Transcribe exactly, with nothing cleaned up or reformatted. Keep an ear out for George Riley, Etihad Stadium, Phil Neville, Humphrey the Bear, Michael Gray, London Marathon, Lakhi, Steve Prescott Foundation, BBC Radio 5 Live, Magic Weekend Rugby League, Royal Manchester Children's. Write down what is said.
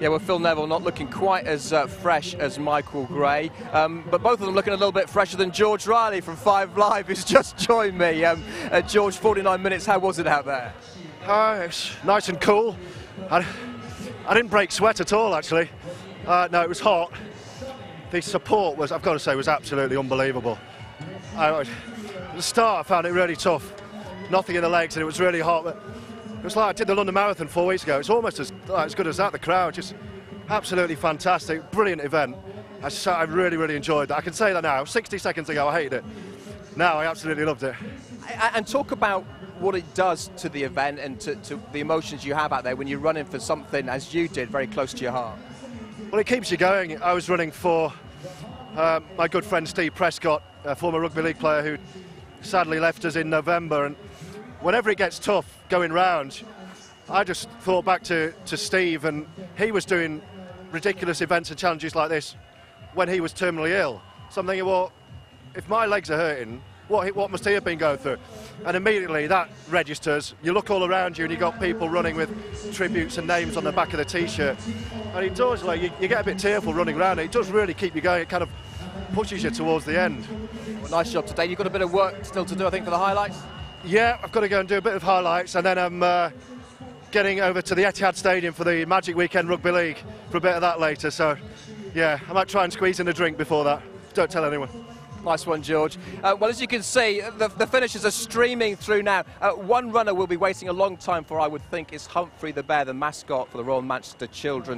Yeah, well, Phil Neville not looking quite as uh, fresh as Michael Gray, um, but both of them looking a little bit fresher than George Riley from Five Live, who's just joined me. Um, uh, George, forty-nine minutes, how was it out there? Uh, it's nice and cool. I, I didn't break sweat at all, actually. Uh, no, it was hot. The support was, I've got to say, was absolutely unbelievable. I, at the start, I found it really tough. Nothing in the legs, and it was really hot. But it was like I did the London Marathon four weeks ago. It's almost as, like, as good as that, the crowd. Just absolutely fantastic, brilliant event. I, just, I really, really enjoyed that. I can say that now. sixty seconds ago, I hated it. Now, I absolutely loved it. And talk about what it does to the event and to, to the emotions you have out there when you're running for something, as you did, very close to your heart. Well, it keeps you going. I was running for uh, my good friend Steve Prescott, a former rugby league player who sadly left us in November. And whenever it gets tough going round, I just thought back to, to Steve, and he was doing ridiculous events and challenges like this when he was terminally ill. So I'm thinking, well, if my legs are hurting, what, what must he have been going through? And immediately that registers. You look all around you and you've got people running with tributes and names on the back of the T-shirt. And it does, like, you, you get a bit tearful running around. It does really keep you going. It kind of pushes you towards the end. Well, nice job today. You've got a bit of work still to do, I think, for the highlights? Yeah, I've got to go and do a bit of highlights, and then I'm uh, getting over to the Etihad Stadium for the Magic Weekend Rugby League for a bit of that later. So, yeah, I might try and squeeze in a drink before that. Don't tell anyone. Nice one, George. Uh, well, as you can see, the, the finishes are streaming through now. Uh, one runner will be waiting a long time for, I would think, is Humphrey the Bear, the mascot for the Royal Manchester Children's.